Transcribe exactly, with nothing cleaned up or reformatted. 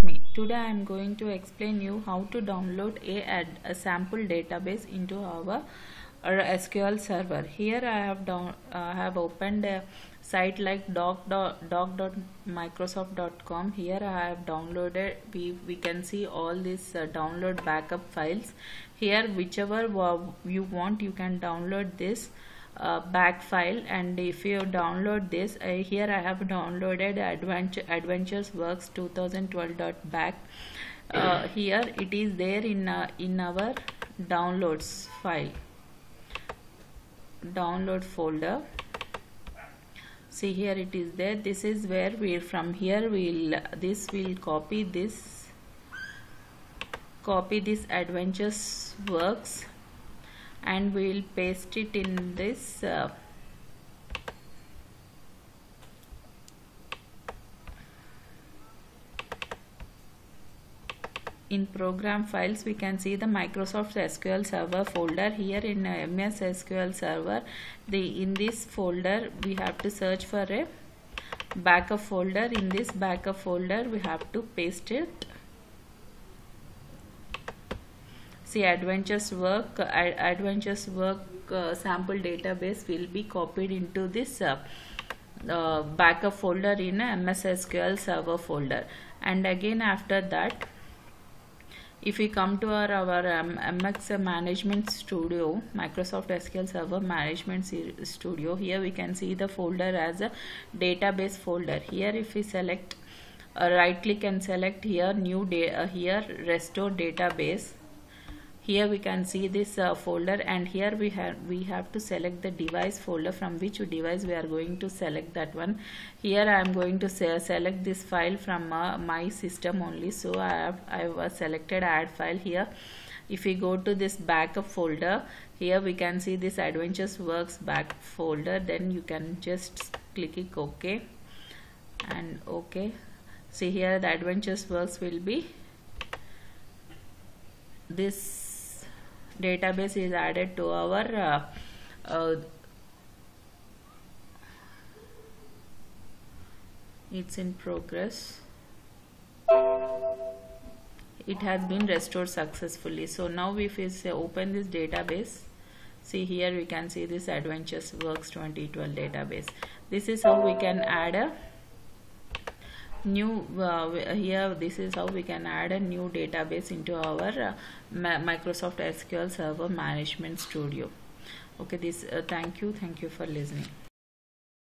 teach me. Today I am going to explain you how to download a, ad, a sample database into our, our S Q L server. Here I have down uh, have opened a site like doc dot microsoft dot com. Here I have downloaded, we, we can see all these uh, download backup files. Here whichever you want, you can download this Uh, back file, and if you download this, uh, here I have downloaded Adventure AdventureWorks twenty twelve dot back. Uh, here it is there in uh, in our downloads file, download folder. See, here it is there. This is where we from here we'll this will copy this copy this AdventureWorks, and we will paste it in this uh, in program files. We can see the Microsoft S Q L Server folder. Here in uh, M S S Q L Server, the in this folder we have to search for a backup folder. In this backup folder we have to paste it. See, AdventureWorks uh, AdventureWorks uh, sample database will be copied into this uh, uh, backup folder in a M S S Q L Server folder. And again, after that, if we come to our, our um, M X Management Studio, Microsoft S Q L Server Management Studio, here we can see the folder as a database folder. Here if we select, uh, right click and select here new data, uh, here restore database. Here we can see this uh, folder, and here we have we have to select the device folder from which device we are going to select that one. Here I am going to say, select this file from uh, my system only, so I have I was selected add file. Here if we go to this backup folder, here we can see this AdventureWorks back folder. Then you can just click it, OK and OK. See, here the AdventureWorks will be, this database is added to our uh, uh, it's in progress. It has been restored successfully. So now if we say open this database, see, here we can see this AdventureWorks twenty twelve database. This is how we can add a new uh, here this is how we can add a new database into our uh, Microsoft S Q L Server Management Studio. Okay, this uh, thank you thank you for listening.